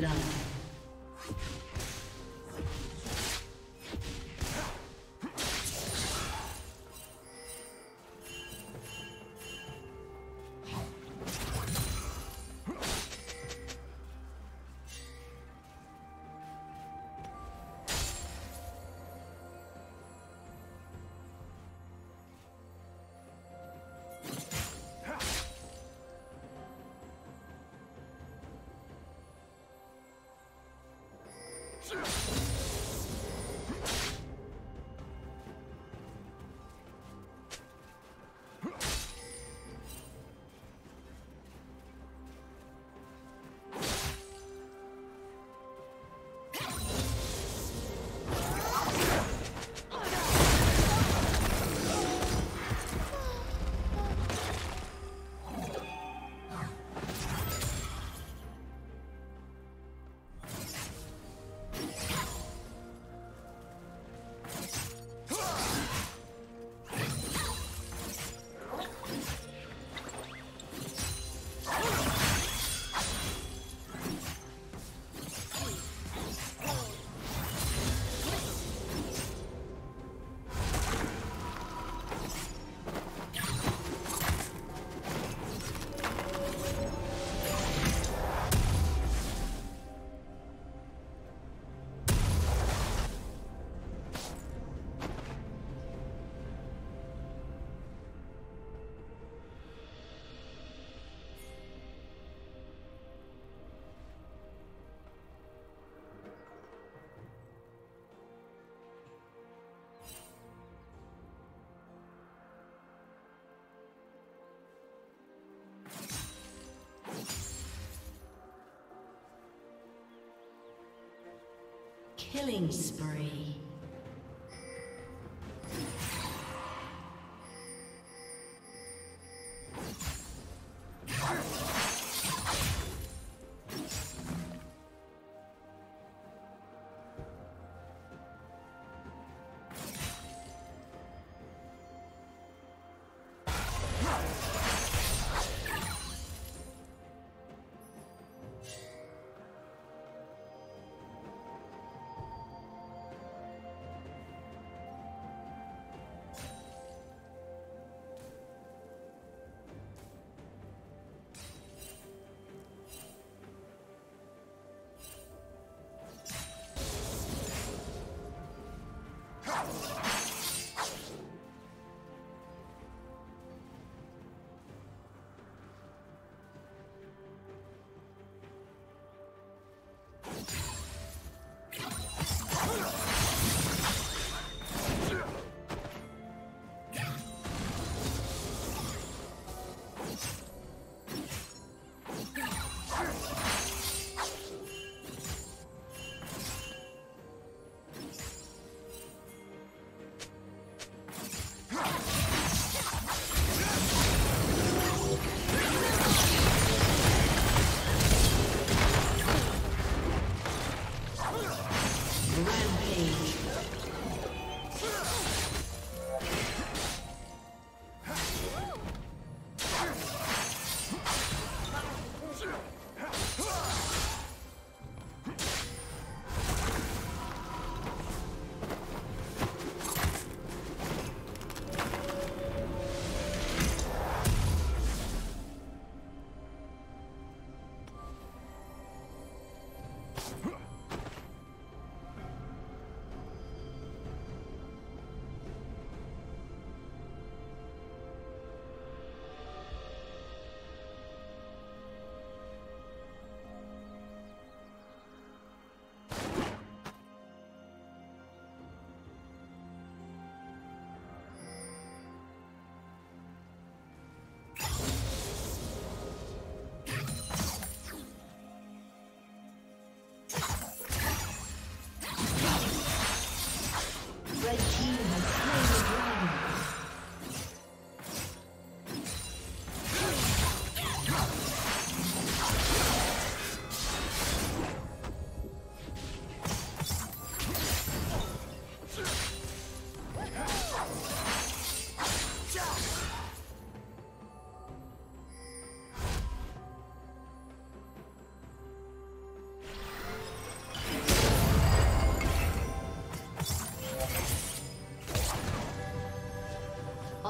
love. Killing spree.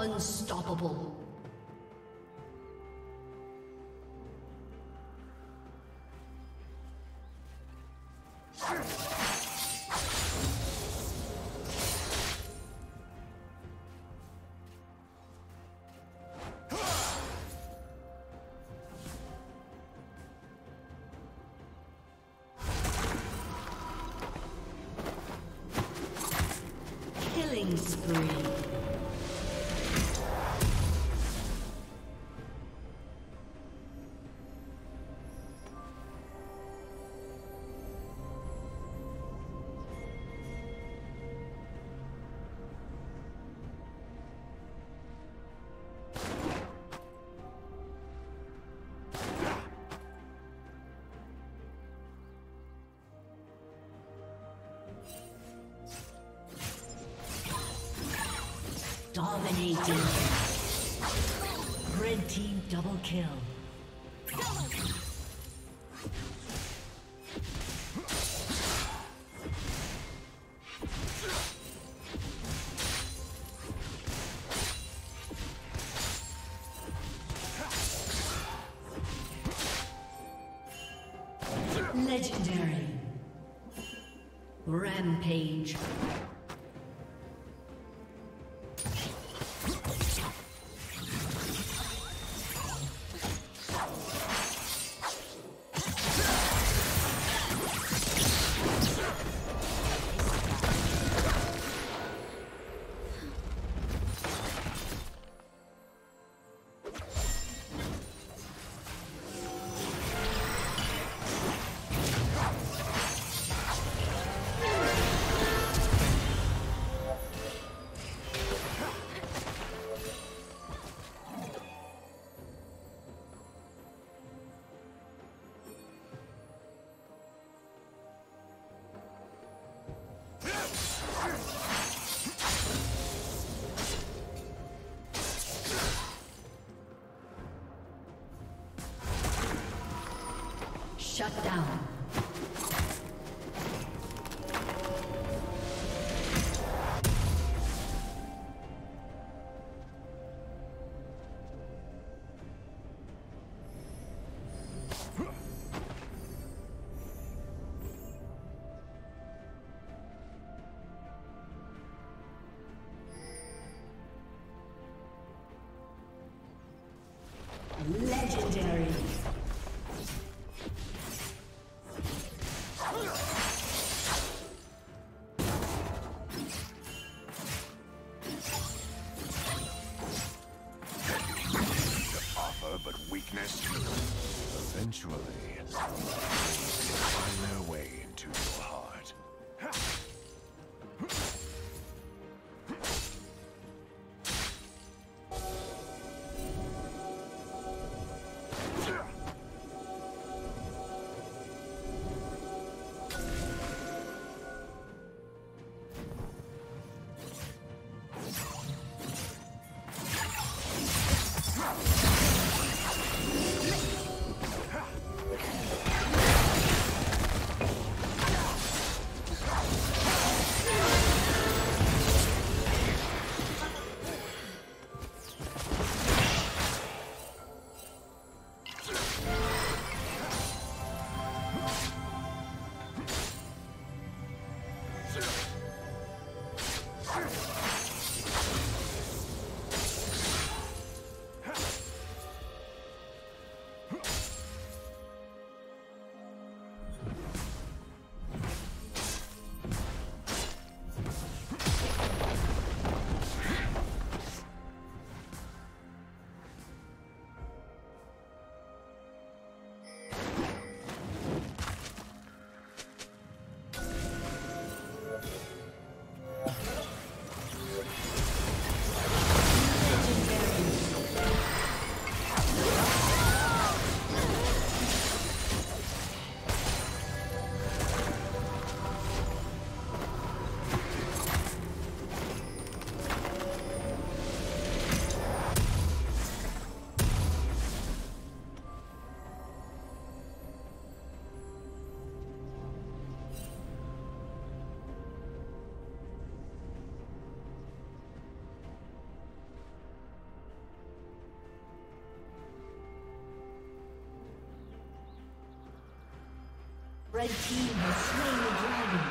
Unstoppable. Killing spree. Dominating. Red team double kill. Legendary. Rampage. Shut down. Legendary. Eventually, they find their way into your heart. Red team has slain the dragon.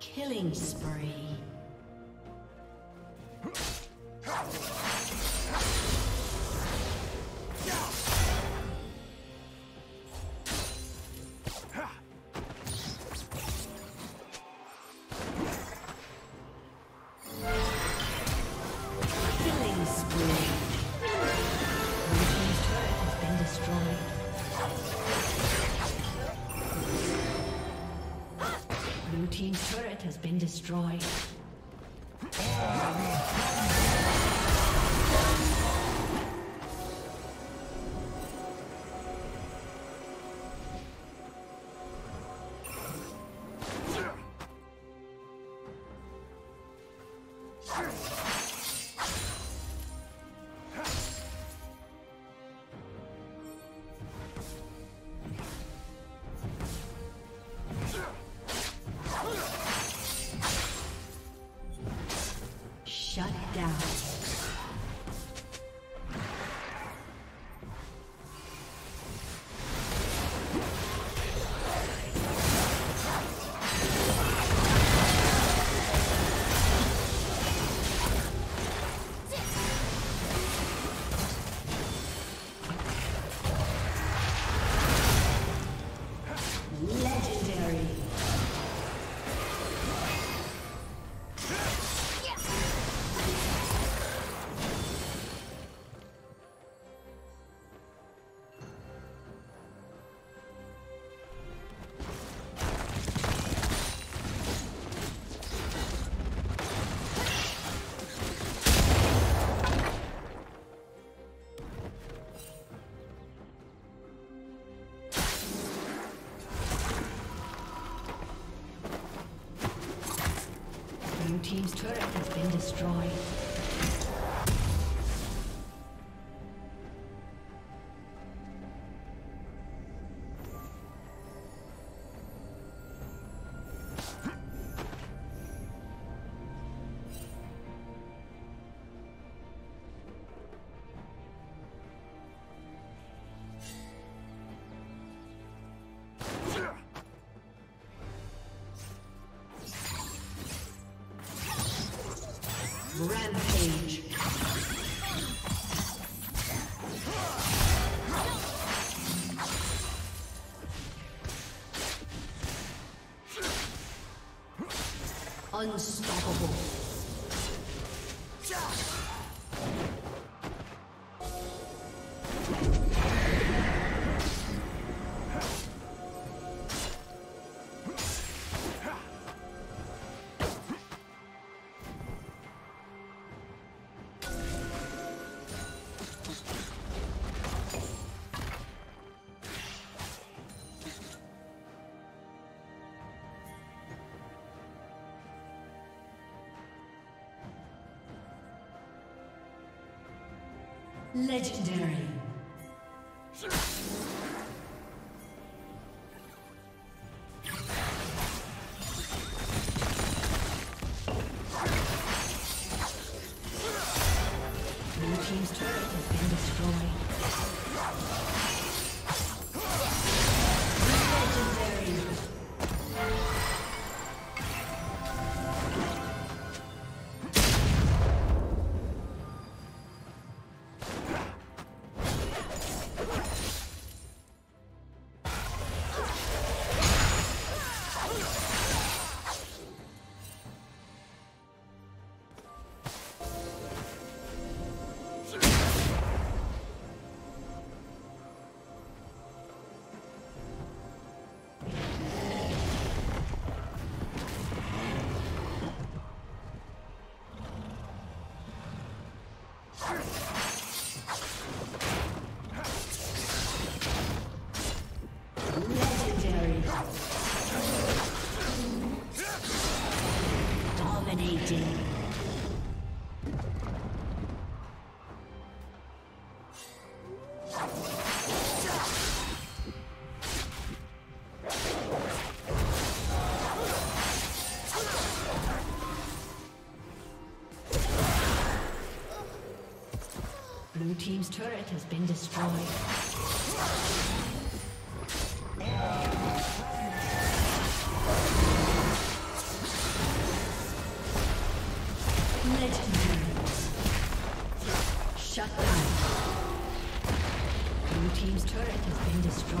Killing spree. Has been destroyed. The team's turret has been destroyed. Rampage. Unstoppable. Legendary. Blue team's turret has been destroyed. Shut down. Blue team's turret has been destroyed.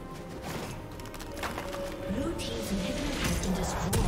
Blue team's inhibitor has been destroyed.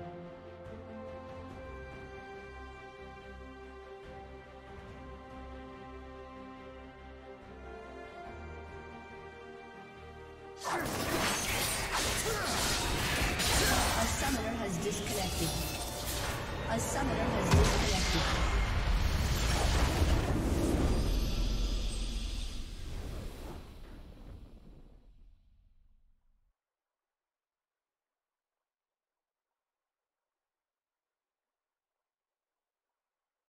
A summoner has disconnected.